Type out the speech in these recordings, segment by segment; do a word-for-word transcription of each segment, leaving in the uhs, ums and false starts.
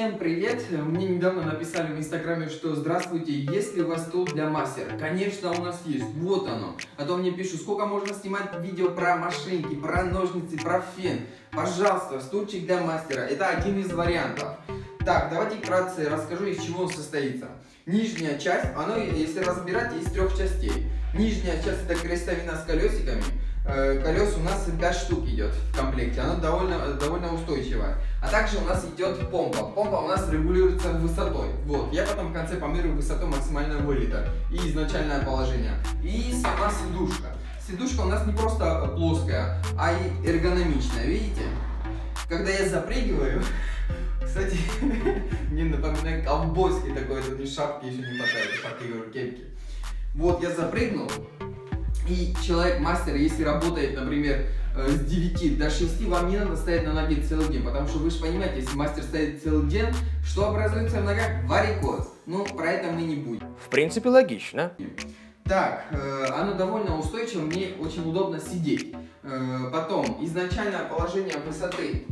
Всем привет! Мне недавно написали в инстаграме, что здравствуйте, есть ли у вас стол для мастера? Конечно, у нас есть, вот оно. А то мне пишут, сколько можно снимать видео про машинки, про ножницы, про фен. Пожалуйста, стульчик для мастера, это один из вариантов. Так, давайте вкратце расскажу, из чего он состоится. Нижняя часть, она, если разбирать, из трех частей. Нижняя часть это крестовина с колесиками. Колес у нас пять штук идет в комплекте, она довольно, довольно устойчивая. А также у нас идет помпа. Помпа у нас регулируется высотой. Вот, я потом в конце померю высоту максимального вылета и изначальное положение. И сама сидушка. Сидушка у нас не просто плоская, а и эргономичная, видите? Когда я запрыгиваю, кстати, мне напоминает ковбойский такой, это не шапки еще не хватает, шапки и кепки. Вот, я запрыгнул. И человек-мастер, если работает, например, с девяти до шести, вам не надо стоять на ноге целый день, потому что вы же понимаете, если мастер стоит целый день, что образуется в ногах? Варикоз. Ну, про это мы не будем. В принципе, логично. Так, э, оно довольно устойчиво, мне очень удобно сидеть. Э, потом, изначальное положение высоты.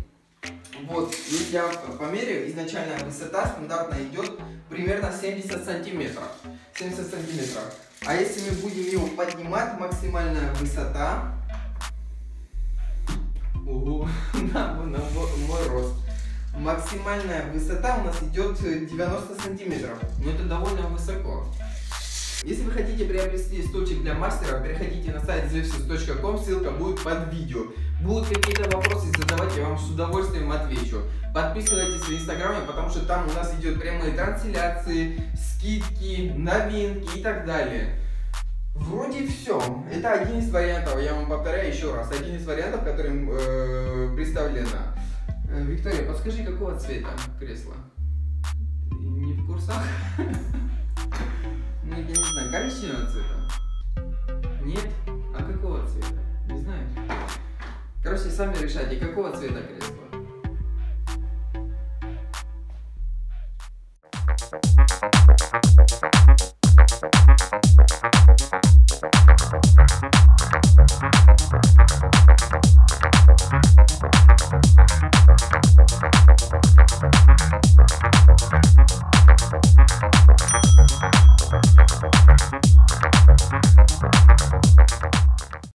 Вот, если я померяю, изначальная высота стандартно идет примерно семьдесят сантиметров. семьдесят сантиметров. А если мы будем его поднимать, максимальная высота, ого, на, на мой рост, максимальная высота у нас идет девяносто сантиметров, но это довольно высоко. Если вы хотите приобрести стульчик для мастера, переходите на сайт зевсус точка ком, ссылка будет под видео. Будут какие-то вопросы, задавайте, я вам с удовольствием отвечу. Подписывайтесь в инстаграме, потому что там у нас идет прямые трансляции, скидки, новинки и так далее. Вроде все. Это один из вариантов, я вам повторяю еще раз, один из вариантов, которым э, представлено. Э, Виктория, подскажи, какого цвета кресло? Не в курсах? Ну, я не знаю, коричневого цвета? Нет? А какого цвета? Не знаю. Короче, сами решайте, какого цвета кресло.